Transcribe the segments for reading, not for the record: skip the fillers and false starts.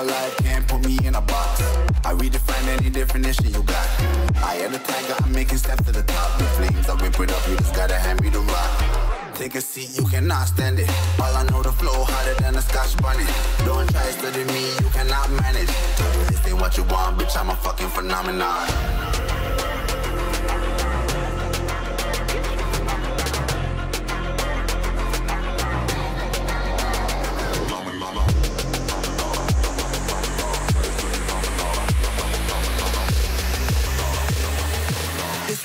alive, can't put me in a box. I redefine any definition you got. I am the tiger, I'm making steps to the top. The flames, I whip it up, you just gotta hand me the rock. Take a seat, you cannot stand it. All I know, the flow harder than a Scotch bunny. Don't try studying me, you cannot manage. This ain't what you want, bitch, I'm a fucking phenomenon. This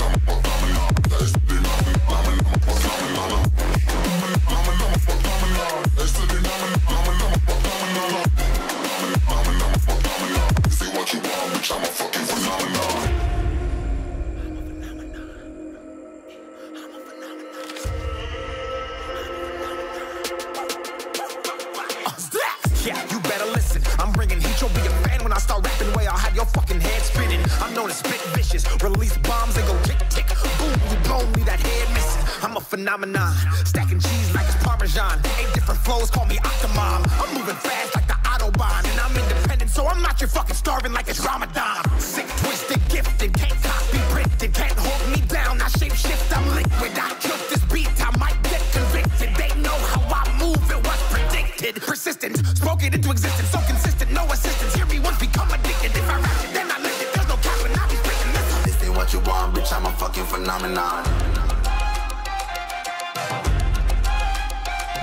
ain't what you want, bitch, I'm a fucking phenomenon. Yeah, you better listen, I'm bringing heat, you'll be a fan when I start rapping, way I'll have your fucking head spinning. I'm known to spit vicious, release bombs and go tick, tick, boom, you blow me that head missing. I'm a phenomenon, stacking cheese like it's Parmesan. 8 different flows, call me Octomom. I'm moving fast like the Autobahn, and I'm independent, so I'm not your fucking starving like it's Ramadan. Sick, twisted, gifted, can't copy, printed, can't hold me down, I shape shift, I'm liquid, I kill this beat, I might get convicted. They know how I move, it was predicted, persistent. Get into existence, so consistent, no assistance. Hear me once, become addicted. If I rap it, then I lift it. There's no cap, and I be breaking this. This ain't what you want, bitch, I'm a fucking phenomenon. This ain't what you want, bitch,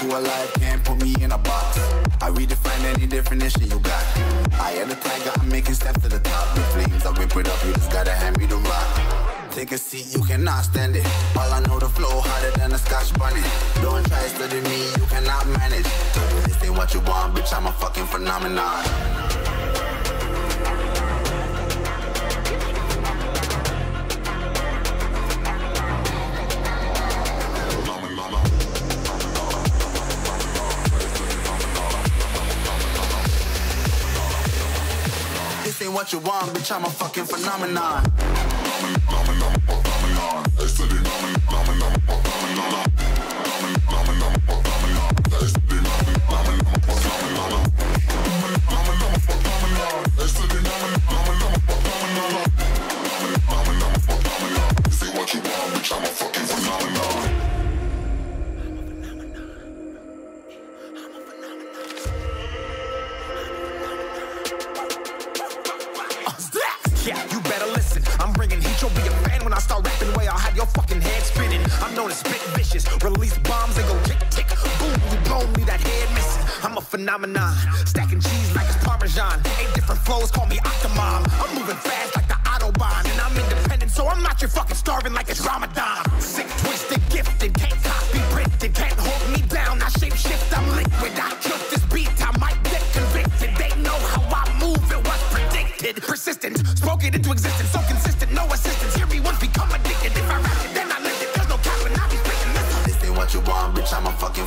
Who alive can't put me in a box. I redefine any definition you got. I am the tiger, I'm making steps to the top. The flames, I whip it up, you just gotta hand me the rock. Take a seat, you cannot stand it. All I know, the flow harder than a Scotch bunny. Don't try studying me, you cannot manage. This ain't what you want, bitch, I'm a fucking phenomenon. This ain't what you want, bitch, I'm a fucking phenomenon. This ain't what you want, bitch, I'm a fucking phenomenon. Yeah, you better listen, I'm bringing heat, you'll be a fan when I start rapping, way I'll have your fucking head spinning. I'm known to spit vicious, release bombs and go tick, tick, boom, you blow me that head missing. I'm a phenomenon, stacking cheese like it's Parmesan. 8 different flows, call me Octomom. I'm moving fast like the Autobahn, and I'm independent, so I'm not your fucking starving like it's Ramadan. Sick, twisted, gifted, can't copy, printed, can't hold me down, I shape shift, I'm liquid, I kill this beat, I might get convicted. They know how I move, it was predicted, persistent. Get into existence, so consistent, no assistance. Hear me once, become addicted. If I rap it, then I lift it. There's no cap, and I be breaking this. This ain't what you want, bitch, I'm a fucking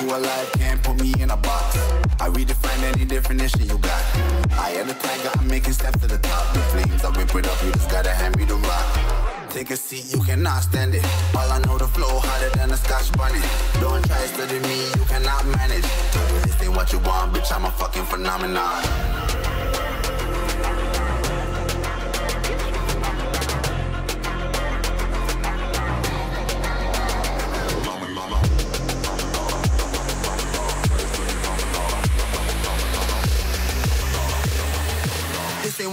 Who alive can't put me in a box? I redefine any definition you got. I am the tiger, I'm making steps to the top. The flames, I whip it up, you just gotta hand me the rock. Take a seat, you cannot stand it. All I know, the flow harder than a scotch bunny. Don't try studying me, you cannot manage. This ain't what you want, bitch, I'm a fucking phenomenon. This ain't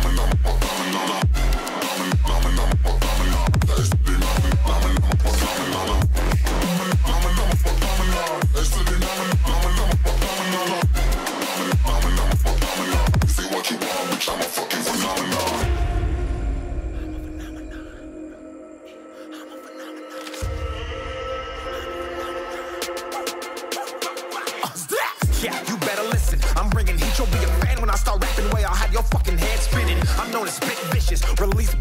I'm a fucking phenomenon. Yeah, you better listen, I'm bringing heat, you'll be a fan when I start rapping, way I'll have your fucking head spinning. I'm known as spit vicious, release